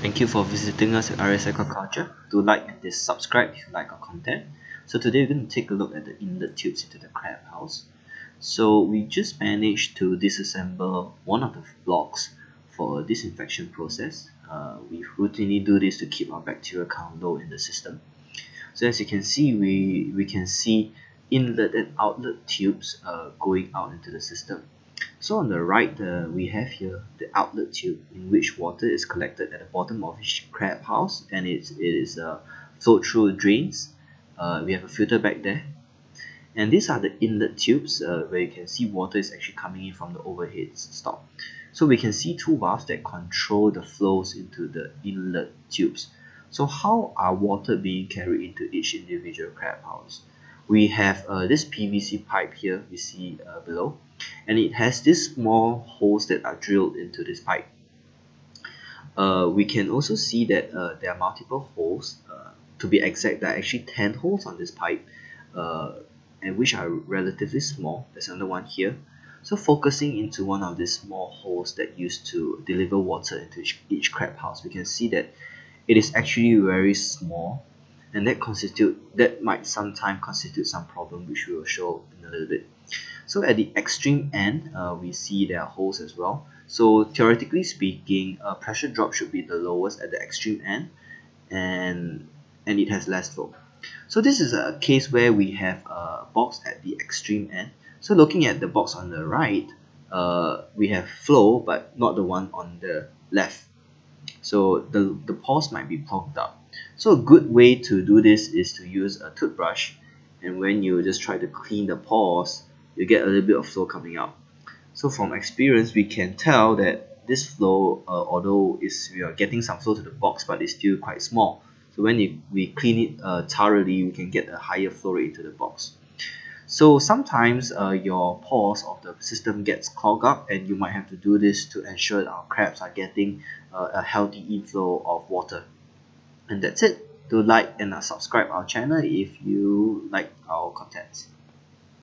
Thank you for visiting us at RAS Aquaculture. Do like and subscribe if you like our content. So today we're going to take a look at the inlet tubes into the crab house. So we just managed to disassemble one of the blocks for disinfection process. We routinely do this to keep our bacteria count low in the system. So as you can see, we can see inlet and outlet tubes going out into the system. So on the right, we have here the outlet tube in which water is collected at the bottom of each crab house, and it is flowed through drains. We have a filter back there. And these are the inlet tubes where you can see water is actually coming in from the overhead stop. So we can see two valves that control the flows into the inlet tubes. So how are water being carried into each individual crab house? We have this PVC pipe here we see below, and it has these small holes that are drilled into this pipe. We can also see that there are multiple holes. To be exact, there are actually 10 holes on this pipe, and which are relatively small. There's another one here. So focusing into one of these small holes that used to deliver water into each crab house, we can see that it is actually very small, and that might sometimes constitute some problem, which we will show in a little bit. So at the extreme end, we see there are holes as well. So theoretically speaking, pressure drop should be the lowest at the extreme end, and it has less flow. So this is a case where we have a box at the extreme end. So looking at the box on the right, we have flow but not the one on the left. So the pores might be plugged up. So a good way to do this is to use a toothbrush, and when you just try to clean the pores, you get a little bit of flow coming out. So from experience, we can tell that this flow, although we are getting some flow to the box, but it's still quite small. So when we clean it thoroughly, we can get a higher flow rate into the box. So sometimes your pores of the system gets clogged up, and you might have to do this to ensure that our crabs are getting a healthy inflow of water. And that's it. Do like and subscribe our channel if you like our content.